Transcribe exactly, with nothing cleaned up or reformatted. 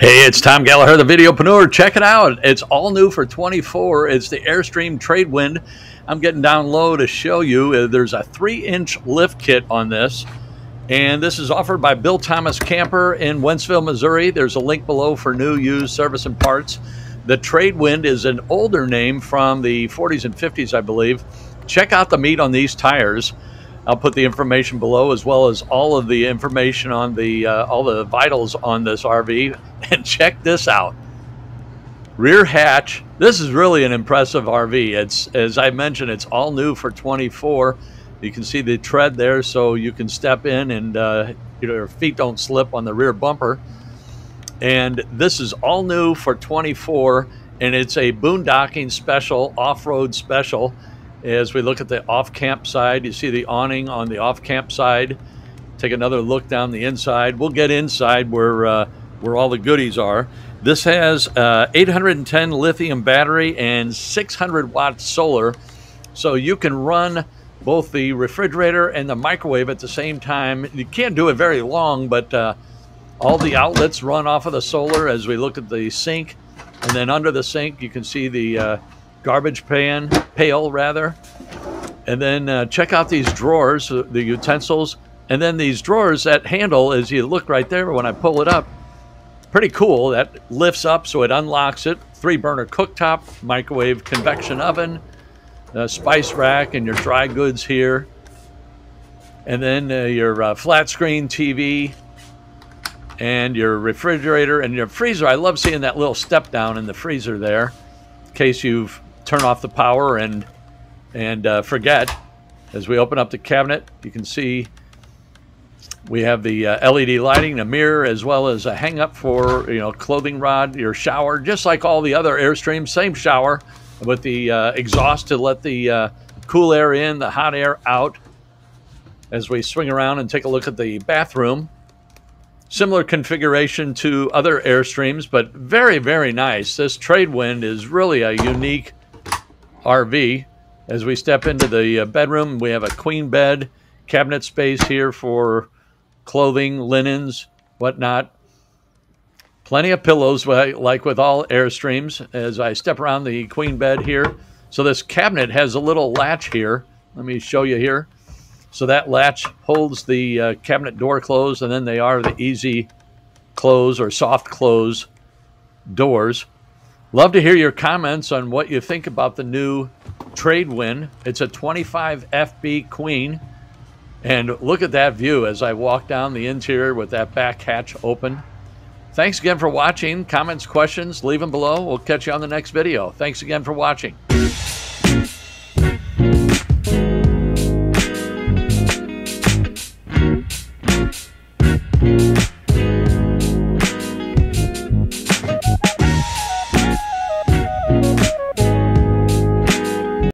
Hey, it's Tom Gallagher, the Videopreneur. Check it out. It's all new for twenty-four. It's the Airstream Trade Wind. I'm getting down low to show you. There's a three inch lift kit on this, and this is offered by Bill Thomas Camper in Wentzville, Missouri. There's a link below for new, used, service, and parts. The Trade Wind is an older name from the forties and fifties, I believe. Check out the meat on these tires. I'll put the information below, as well as all of the information on the uh, all the vitals on this R V. And check this out. Rear hatch. This is really an impressive R V. It's, as I mentioned, it's all new for twenty-four. You can see the tread there, so you can step in and uh, you know, your feet don't slip on the rear bumper. And this is all new for twenty-four, and it's a boondocking special, off-road special. As we look at the off-camp side, you see the awning on the off-camp side. Take another look down the inside. We'll get inside where uh, where all the goodies are. This has uh, eight hundred ten lithium battery and six hundred watt solar, so you can run both the refrigerator and the microwave at the same time. You can't do it very long, but uh, all the outlets run off of the solar. As we look at the sink, and then under the sink, you can see the uh, garbage pan, pail rather. And then uh, check out these drawers, the utensils, and then these drawers, that handle, as you look right there when I pull it up, pretty cool. That lifts up, so it unlocks it. Three burner cooktop, microwave, convection oven, uh, spice rack, and your dry goods here. And then uh, your uh, flat screen T V and your refrigerator and your freezer. I love seeing that little step down in the freezer there, in case you've turn off the power and and uh, forget. As we open up the cabinet, you can see we have the uh, L E D lighting, a mirror, as well as a hang up for, you know, clothing rod, your shower, just like all the other Airstreams. Same shower with the uh, exhaust to let the uh, cool air in, the hot air out. As we swing around and take a look at the bathroom, similar configuration to other Airstreams, but very, very nice. This Trade Wind is really a unique R V. As we step into the bedroom, we have a queen bed, cabinet space here for clothing, linens, whatnot. Plenty of pillows, like with all Airstreams. As I step around the queen bed here, so this cabinet has a little latch here. Let me show you here. So that latch holds the uh, cabinet door closed, and then they are the easy close or soft close doors. Love to hear your comments on what you think about the new Trade Wind. It's a twenty-five F B Queen. And look at that view as I walk down the interior with that back hatch open. Thanks again for watching. Comments, questions, leave them below. We'll catch you on the next video. Thanks again for watching.